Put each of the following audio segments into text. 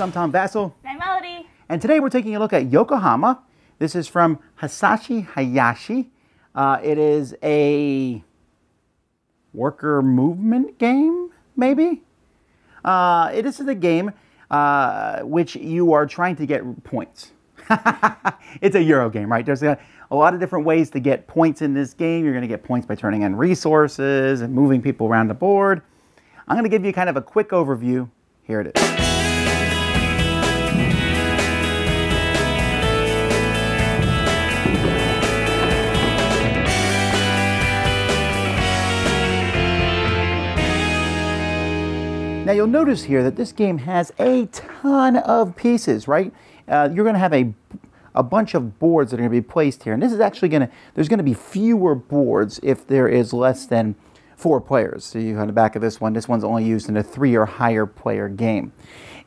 much. I'm Tom Vasel. And I'm Melody. And today we're taking a look at Yokohama. This is from Hisashi Hayashi. It is a worker movement game, maybe? It is a game which you are trying to get points. It's a Euro game, right? There's a lot of different ways to get points in this game. You're going to get points by turning in resources and moving people around the board. I'm going to give you kind of a quick overview. Here it is. Now you'll notice here that this game has a ton of pieces, right? You're going to have a bunch of boards that are going to be placed here. And this is actually going to, there's going to be fewer boards if there is less than 4 players. So you on the back of this one's only used in a 3 or higher player game.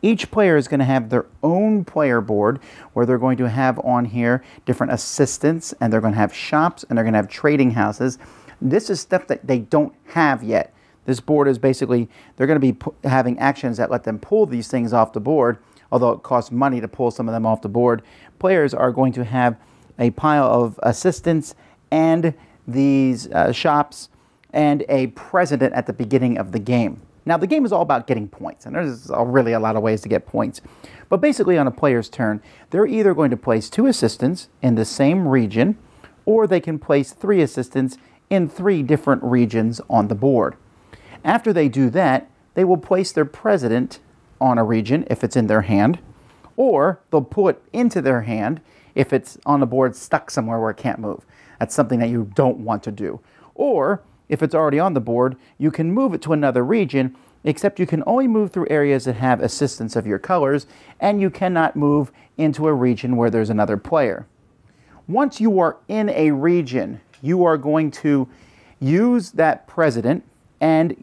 Each player is going to have their own player board where they're going to have on here different assistants, and they're going to have shops, and they're going to have trading houses. This is stuff that they don't have yet. This board is basically, they're going to be having actions that let them pull these things off the board, although it costs money to pull some of them off the board. Players are going to have a pile of assistants and these shops and a president at the beginning of the game. Now, the game is all about getting points, and there's really a lot of ways to get points. But basically, on a player's turn, they're either going to place 2 assistants in the same region, or they can place 3 assistants in 3 different regions on the board. After they do that, they will place their president on a region if it's in their hand, or they'll pull it into their hand if it's on the board stuck somewhere where it can't move. That's something that you don't want to do. Or if it's already on the board, you can move it to another region, except you can only move through areas that have assistants of your colors, and you cannot move into a region where there's another player. Once you are in a region, you are going to use that president and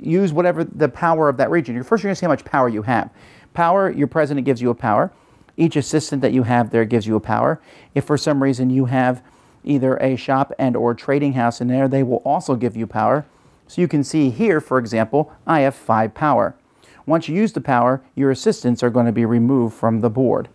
use whatever the power of that region. First, you're going to see how much power you have. Power, your president gives you a power. Each assistant that you have there gives you a power. If for some reason you have either a shop and or trading house in there, they will also give you power. So you can see here, for example, I have 5 power. Once you use the power, your assistants are going to be removed from the board.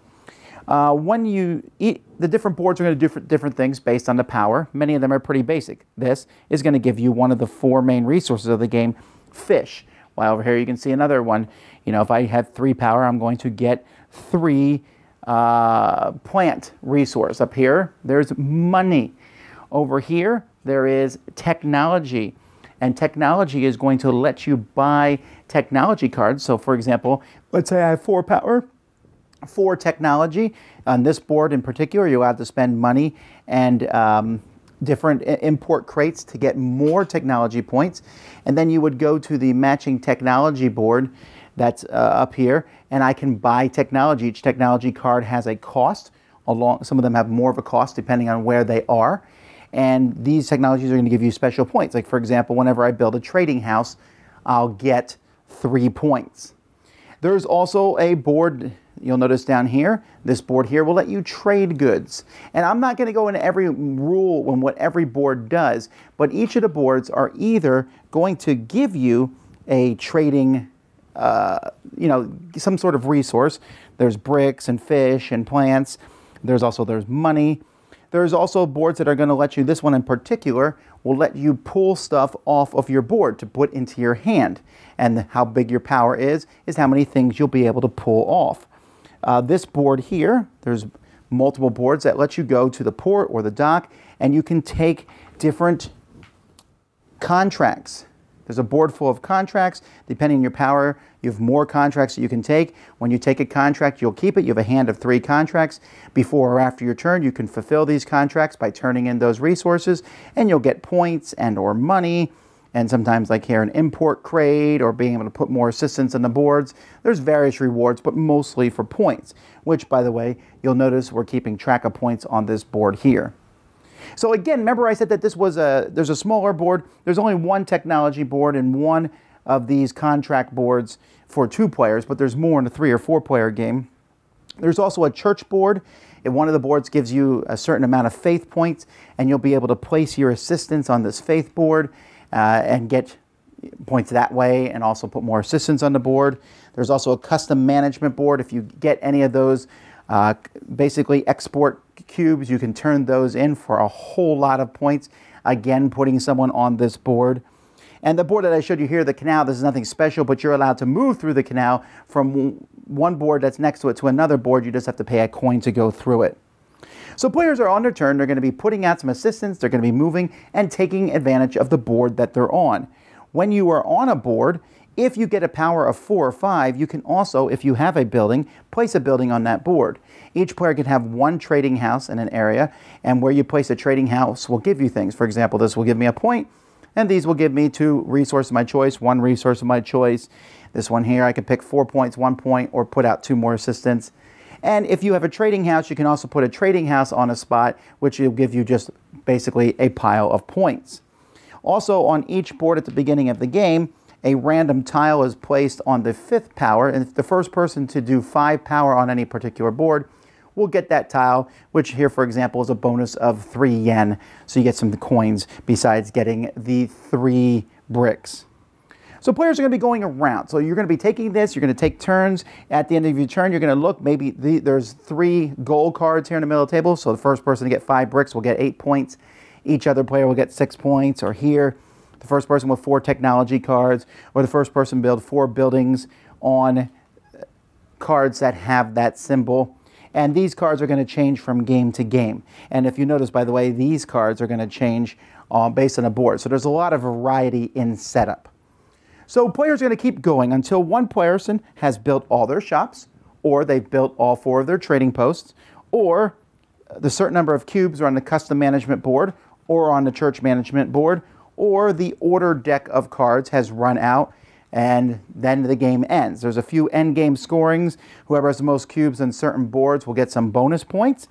When you eat, the different boards are going to do different things based on the power. Many of them are pretty basic. This is going to give you one of the 4 main resources of the game, fish. While over here you can see another one. You know, if I have 3 power, I'm going to get 3 plant resource. Up here, there's money. Over here, there is technology. And technology is going to let you buy technology cards. So, for example, let's say I have 4 power. For technology, on this board in particular, you'll have to spend money and different import crates to get more technology points. And then you would go to the matching technology board that's up here, and I can buy technology. Each technology card has a cost. Some of them have more of a cost depending on where they are. And these technologies are going to give you special points. Like, for example, whenever I build a trading house, I'll get 3 points. There's also a board. You'll notice down here, this board here will let you trade goods. And I'm not going to go into every rule and what every board does, but each of the boards are either going to give you a trading, some sort of resource. There's bricks and fish and plants. There's money. There's also boards that are going to let you, this one in particular, will let you pull stuff off of your board to put into your hand. And how big your power is how many things you'll be able to pull off. This board here, there's multiple boards that let you go to the port or the dock, and you can take different contracts. There's a board full of contracts. Depending on your power, you have more contracts that you can take. When you take a contract, you'll keep it. You have a hand of 3 contracts. Before or after your turn, you can fulfill these contracts by turning in those resources, and you'll get points and or money. And sometimes, like here, an import crate or being able to put more assistance on the boards. There's various rewards, but mostly for points, which, by the way, you'll notice we're keeping track of points on this board here. So again, remember I said that there's a smaller board. There's only one technology board and one of these contract boards for 2 players, but there's more in a 3 or 4 player game. There's also a church board. And one of the boards gives you a certain amount of faith points, and you'll be able to place your assistants on this faith board and get points that way and also put more assistants on the board. There's also a custom management board. If you get any of those basically export cubes, you can turn those in for a whole lot of points. Again, putting someone on this board. And the board that I showed you here, the canal, this is nothing special, but you're allowed to move through the canal from one board that's next to it to another board. You just have to pay a coin to go through it. So players are on their turn. They're going to be putting out some assistance. They're going to be moving and taking advantage of the board that they're on. When you are on a board, if you get a power of 4 or 5, you can also, if you have a building, place a building on that board. Each player can have one trading house in an area, and where you place a trading house will give you things. For example, this will give me a point, and these will give me 2 resources of my choice, 1 resource of my choice. This one here, I can pick 4 points, 1 point, or put out 2 more assistants. And if you have a trading house, you can also put a trading house on a spot, which will give you just basically a pile of points. Also, on each board at the beginning of the game, a random tile is placed on the 5th power, and the first person to do 5 power on any particular board will get that tile, which here, for example, is a bonus of 3 yen. So you get some coins besides getting the 3 bricks. So players are going to be going around. So you're going to be taking this, you're going to take turns. At the end of your turn, you're going to look, maybe there's 3 gold cards here in the middle of the table. So the first person to get 5 bricks will get 8 points. Each other player will get 6 points, or here, the first person with 4 technology cards, or the first person build 4 buildings on cards that have that symbol. And these cards are going to change from game to game. And if you notice, by the way, these cards are going to change based on a board. So there's a lot of variety in setup. So players are going to keep going until one person has built all their shops, or they've built all 4 of their trading posts, or the certain number of cubes are on the custom management board, or on the church management board, or the order deck of cards has run out, and then the game ends. There's a few end game scorings. Whoever has the most cubes on certain boards will get some bonus points.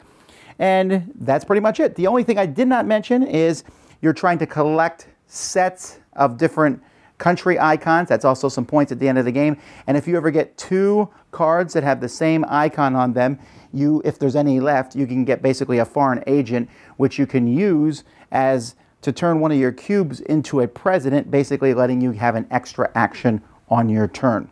And that's pretty much it. The only thing I did not mention is you're trying to collect sets of different country icons. That's also some points at the end of the game. And if you ever get 2 cards that have the same icon on them, you, if there's any left, you can get basically a foreign agent, which you can use as to turn one of your cubes into a president, basically letting you have an extra action on your turn.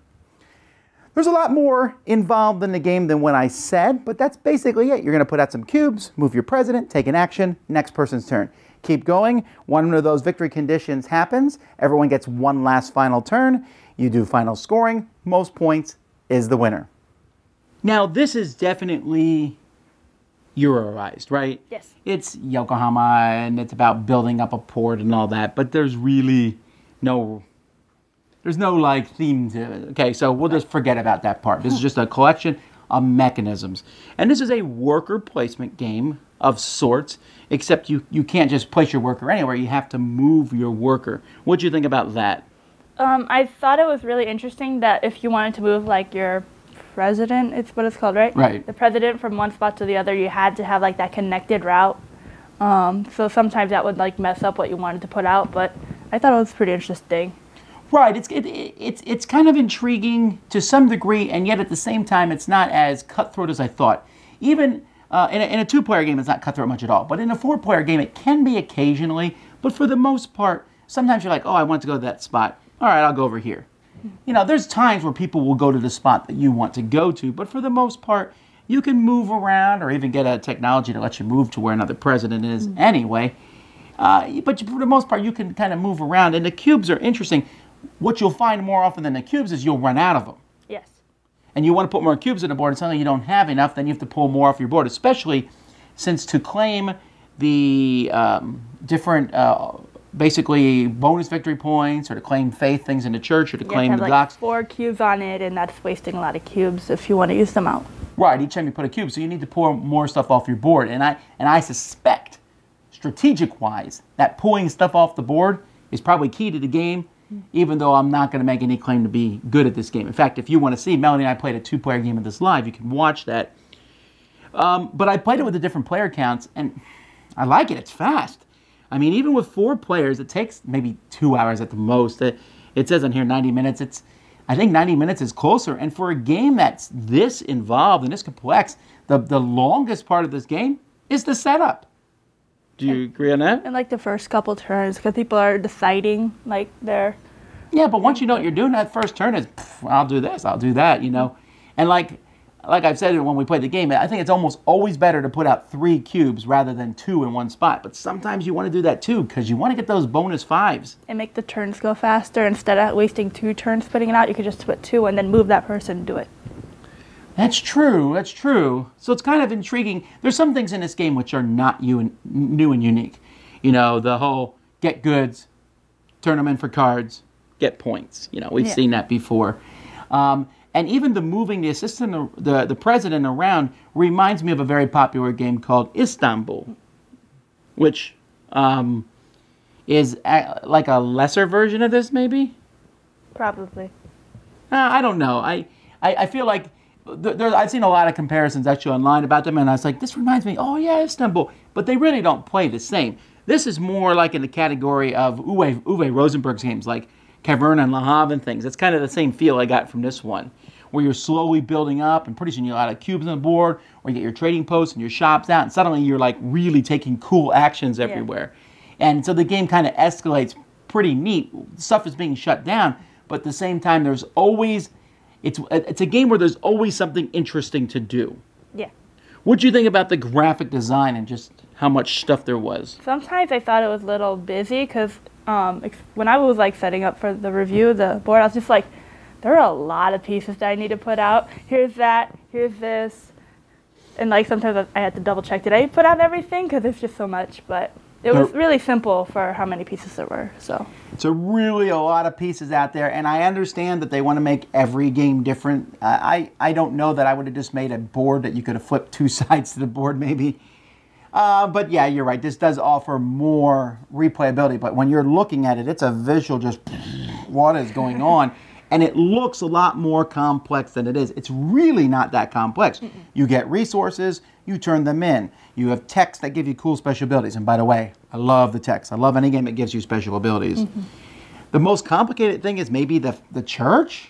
There's a lot more involved in the game than what I said, but that's basically it. You're going to put out some cubes, move your president, take an action, next person's turn. Keep going. One of those victory conditions happens. Everyone gets 1 last final turn. You do final scoring. Most points is the winner. Now, this is definitely Euroized, right? Yes. It's Yokohama, and it's about building up a port and all that, but there's really no like theme to it. Okay, so we'll just forget about that part. This is just a collection of mechanisms. And this is a worker placement game of sorts, except you can't just place your worker anywhere. You have to move your worker. What do you think about that? I thought it was really interesting that if you wanted to move like your president, it's what it's called, right? Right. The president from one spot to the other, you had to have like that connected route. So sometimes that would like mess up what you wanted to put out, but I thought it was pretty interesting. Right. It's kind of intriguing to some degree, and yet at the same time, it's not as cutthroat as I thought. Even in a 2-player game, it's not cutthroat much at all. But in a 4-player game, it can be occasionally. But for the most part, sometimes you're like, oh, I want to go to that spot. All right, I'll go over here. You know, there's times where people will go to the spot that you want to go to, but for the most part, you can move around or even get a technology that lets you move to where another president is anyway. But for the most part, you can kind of move around, and the cubes are interesting. What you'll find more often than the cubes is you'll run out of them. Yes. And you want to put more cubes on the board, and suddenly you don't have enough, then you have to pull more off your board, especially since to claim the different basically bonus victory points, or to claim faith things in the church, or to claim the docks. You have like 4 cubes on it, and that's wasting a lot of cubes if you want to use them out. Right, each time you put a cube, so you need to pull more stuff off your board. And I suspect, strategic-wise, that pulling stuff off the board is probably key to the game, even though I'm not going to make any claim to be good at this game. In fact, if you want to see, Melanie and I played a 2-player game of this live. You can watch that. But I played it with the different player counts, and I like it. It's fast. I mean, even with 4 players, it takes maybe 2 hours at the most. It says on here 90 minutes. I think 90 minutes is closer. And for a game that's this involved and this complex, the longest part of this game is the setup. Do you agree on that? And like the first couple turns, because people are deciding like their Yeah, but once you know what you're doing, that first turn is, I'll do this, I'll do that, you know. And like I've said when we played the game, I think it's almost always better to put out 3 cubes rather than 2 in one spot. But sometimes you want to do that too, because you want to get those bonus 5s. And make the turns go faster. Instead of wasting 2 turns putting it out, you could just put 2 and then move that person and do it. That's true, that's true. So it's kind of intriguing. There's some things in this game which are not new and unique. You know, the whole get goods, turn them in for cards, get points. You know, we've seen that before. And even the moving the assistant, the president around reminds me of a very popular game called Istanbul, which is like a lesser version of this, maybe? Probably. I don't know. I feel like I've seen a lot of comparisons actually online about them, and I was like, this reminds me, oh yeah, Istanbul. But they really don't play the same. This is more like in the category of Uwe Rosenberg's games, like Caverna and Lahav and things. It's kind of the same feel I got from this one, where you're slowly building up, and pretty soon you have a lot of cubes on the board, or you get your trading posts and your shops out, and suddenly you're like really taking cool actions everywhere. Yeah. And so the game kind of escalates pretty neat. Stuff is being shut down, but at the same time, there's always... It's a game where there's always something interesting to do. Yeah. What do you think about the graphic design and just how much stuff there was? Sometimes I thought it was a little busy because when I was like setting up for the review, the board, I was just like, there are a lot of pieces that I need to put out. Here's that. Here's this. And like sometimes I had to double check, did I put out everything? Because there's just so much, but... It was really simple for how many pieces there were, so. So really a lot of pieces out there, and I understand that they want to make every game different. I don't know that I would have just made a board that you could have flipped 2 sides to the board maybe. But yeah, you're right. This does offer more replayability, but when you're looking at it, it's a visual just what is going on, and it looks a lot more complex than it is. It's really not that complex. Mm-mm. You get resources, you turn them in. You have texts that give you cool special abilities. And by the way, I love the text. I love any game that gives you special abilities. Mm-hmm. The most complicated thing is maybe the church?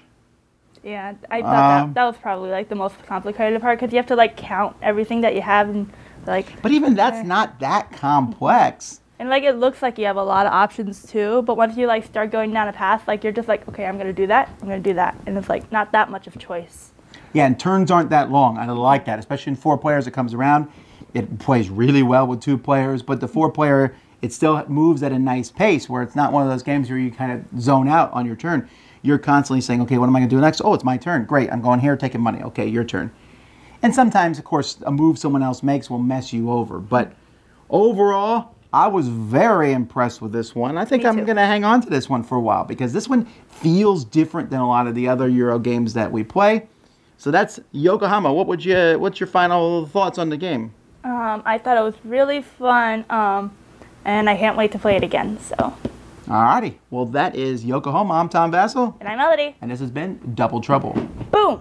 Yeah, I thought that was probably like the most complicated part because you have to like count everything that you have and like... But even that's not that complex. And like it looks like you have a lot of options too, but once you like start going down a path, like you're just like, okay, I'm going to do that, I'm going to do that. And it's like not that much of choice. Yeah, and turns aren't that long. I like that, especially in 4 players. It comes around. It plays really well with 2 players, but the 4-player, it still moves at a nice pace where it's not one of those games where you kind of zone out on your turn. You're constantly saying, okay, what am I going to do next? Oh, it's my turn. Great, I'm going here, taking money. Okay, your turn. And sometimes, of course, a move someone else makes will mess you over. But overall, I was very impressed with this one. I think I'm going to hang on to this one for a while because this one feels different than a lot of the other Euro games that we play. So that's Yokohama. What's your final thoughts on the game? I thought it was really fun, and I can't wait to play it again, so. Alrighty. Well, that is Yokohama. I'm Tom Vasel. And I'm Melody. And this has been Double Trouble. Boom!